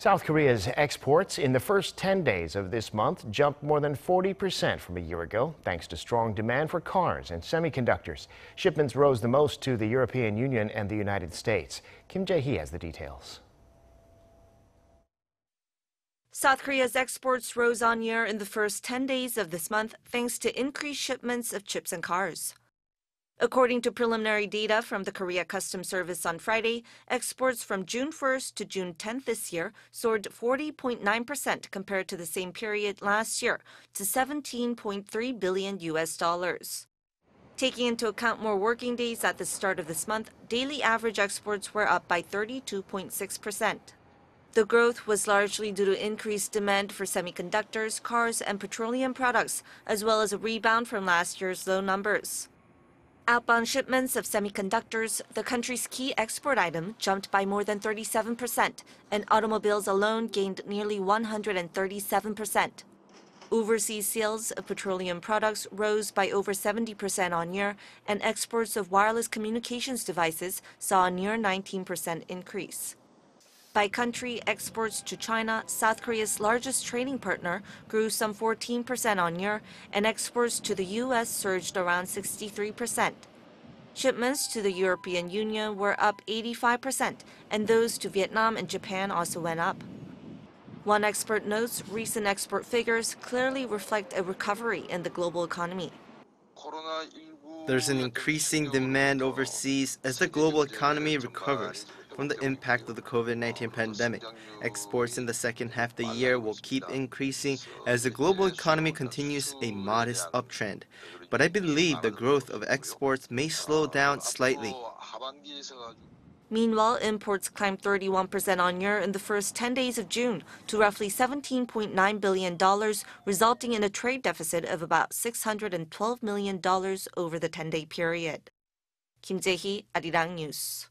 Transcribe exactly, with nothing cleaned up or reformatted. South Korea's exports in the first ten days of this month jumped more than forty percent from a year ago, thanks to strong demand for cars and semiconductors. Shipments rose the most to the European Union and the United States. Kim Jae-hee has the details. South Korea's exports rose on year in the first ten days of this month, thanks to increased shipments of chips and cars. According to preliminary data from the Korea Customs Service on Friday, exports from June first to June tenth this year soared forty point nine percent compared to the same period last year to seventeen point three billion U S dollars. Taking into account more working days at the start of this month, daily average exports were up by thirty-two point six percent. The growth was largely due to increased demand for semiconductors, cars, and petroleum products, as well as a rebound from last year's low numbers. Outbound shipments of semiconductors, the country's key export item, jumped by more than thirty-seven percent, and automobiles alone gained nearly one hundred thirty-seven percent. Overseas sales of petroleum products rose by over seventy percent on year, and exports of wireless communications devices saw a near nineteen percent increase. By country, exports to China, South Korea's largest trading partner, grew some fourteen percent on year, and exports to the U S surged around sixty-three percent. Shipments to the European Union were up eighty-five percent, and those to Vietnam and Japan also went up. One expert notes recent export figures clearly reflect a recovery in the global economy. There's an increasing demand overseas as the global economy recovers from the impact of the COVID nineteen pandemic. Exports in the second half of the year will keep increasing as the global economy continues a modest uptrend. But I believe the growth of exports may slow down slightly. Meanwhile, imports climbed thirty-one percent on year in the first ten days of June to roughly seventeen point nine billion dollars, resulting in a trade deficit of about six hundred twelve million dollars over the ten-day period. Kim Jae-hee, Arirang News.